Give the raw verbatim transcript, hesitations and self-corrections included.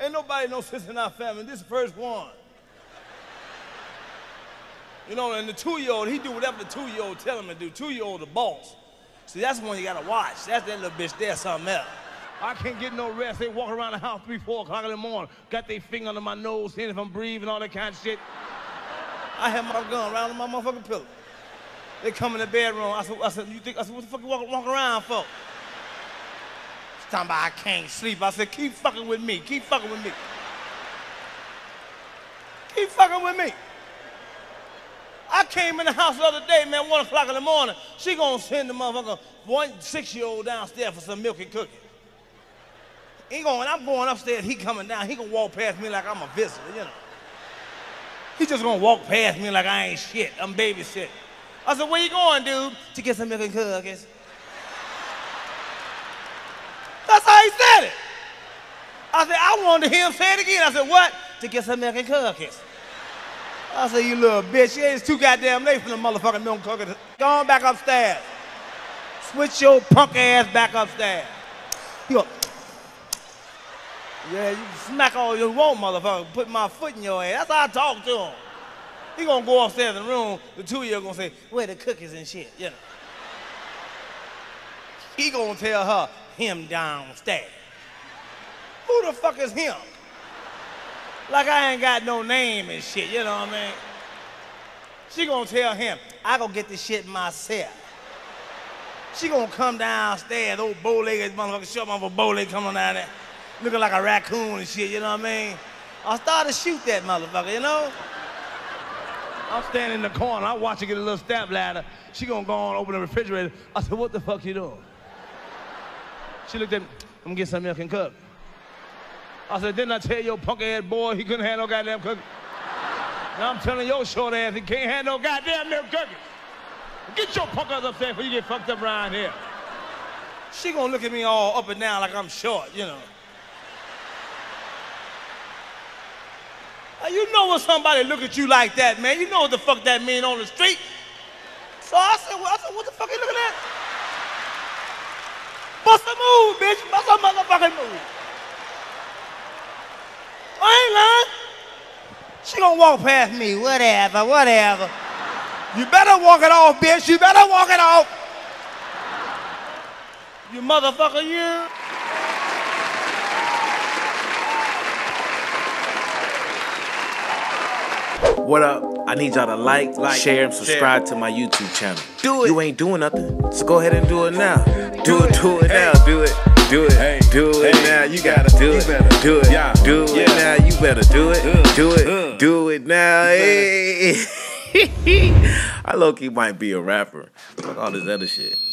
Ain't nobody knows this in our family. This is the first one. You know, and the two-year-old, he do whatever the two-year-old tell him to do. Two-year-old the boss. See, that's the one you gotta watch. That's that little bitch there, something else. I can't get no rest. They walk around the house three, four o'clock in the morning. Got their finger under my nose, seeing if I'm breathing, all that kind of shit. I had my gun right on my motherfucking pillow. They come in the bedroom. I said, I said, you think? I said, what the fuck you walking walk around for? It's talking about I can't sleep. I said, keep fucking with me. Keep fucking with me. Keep fucking with me. I came in the house the other day, man, one o'clock in the morning. She gonna send the motherfucker one six-year-old downstairs for some milk and cookies. He going, I'm going upstairs, he coming down, he gonna walk past me like I'm a visitor, you know. He just gonna walk past me like I ain't shit, I'm babysitting. I said, where you going, dude? To get some milk and cookies. That's how he said it. I said, I wanted to hear him say it again. I said, what? To get some milk and cookies. I said, you little bitch, yeah, it's too goddamn late for the motherfucking milk cookies. Go on back upstairs. Switch your punk ass back upstairs. He go, yeah, you can smack all you want, motherfucker. Put my foot in your ass. That's how I talk to him. He gonna go upstairs in the room. The two-year-old gonna say, where the cookies and shit, you know. He gonna tell her, him downstairs. Who the fuck is him? Like I ain't got no name and shit, you know what I mean? She gonna tell him, I gonna get this shit myself. She gonna come downstairs, old bow-legged motherfucker, short motherfucker, bow-legged coming down there, looking like a raccoon and shit, you know what I mean? I started to shoot that motherfucker, you know? I'm standing in the corner, I watch her get a little step ladder. She gonna go on, open the refrigerator. I said, what the fuck you doing? She looked at me, I'm gonna get some milk and cook. I said, didn't I tell your punk ass boy he couldn't have no goddamn cookies? Now I'm telling your short ass he can't have no goddamn milk cookies. Get your punk ass up there before you get fucked up around here. She gonna look at me all up and down like I'm short, you know. Now, you know when somebody look at you like that, man, you know what the fuck that mean on the street. So I said, well, I said, what the fuck are you looking at? Bust a move, bitch, bust a motherfucking move. I ain't lying. She gonna walk past me, whatever, whatever. You better walk it off, bitch. You better walk it off. You motherfucker, you. What up? I need y'all to like, like, share, and subscribe share. to my YouTube channel. Do it. You ain't doing nothing, so go ahead and do it now. Do it, do it now, do it. Do it, hey, do it hey, now, you gotta do it, better do it, yeah, do it yeah. now, you better do it, uh, do it, uh, do it now, hey. I low-key might be a rapper, fuck all this other shit.